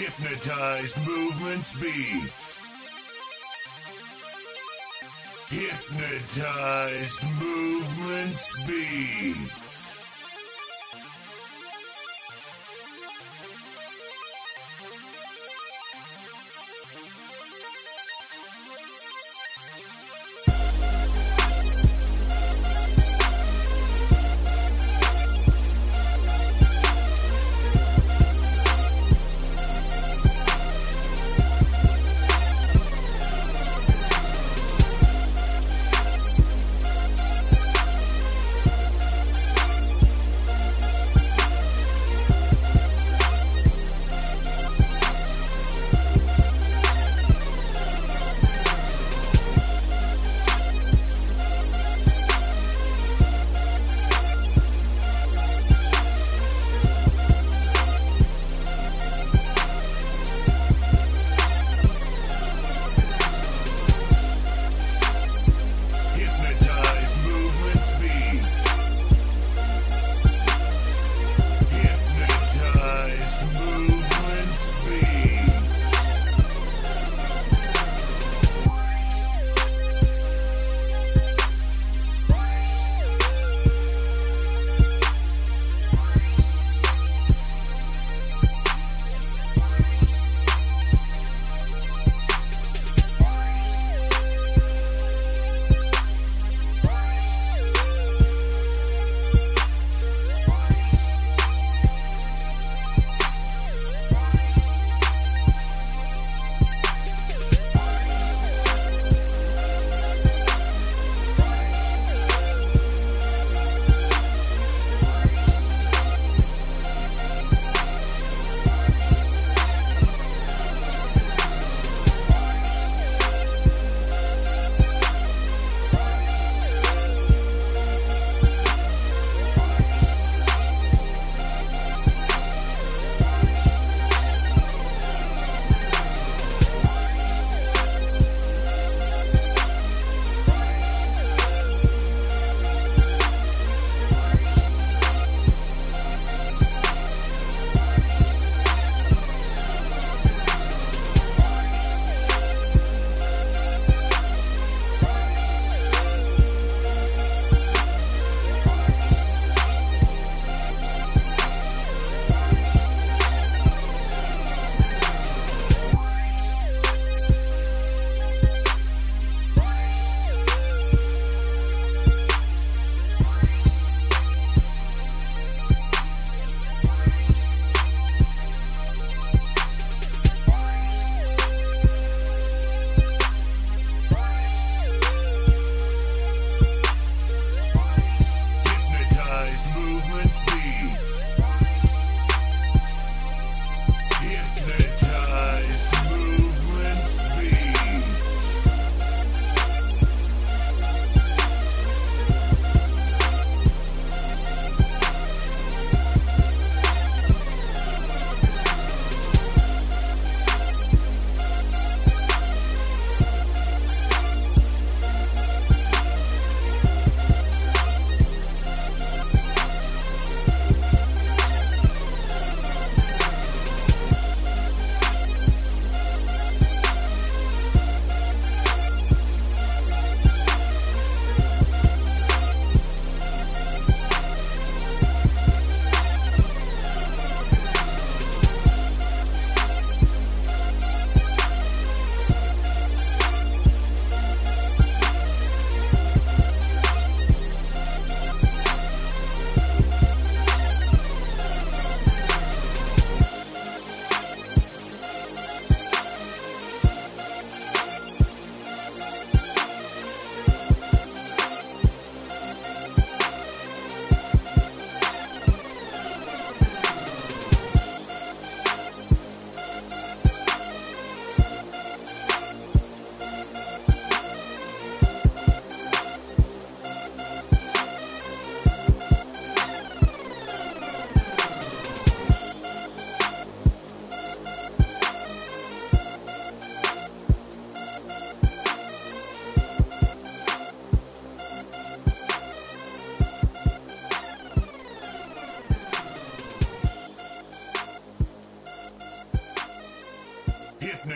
Hypnotized Movementz beats. Hypnotized Movementz beats.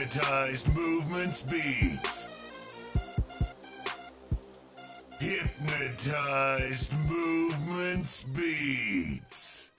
Hypnotized Movementz beats. Hypnotized Movementz beats.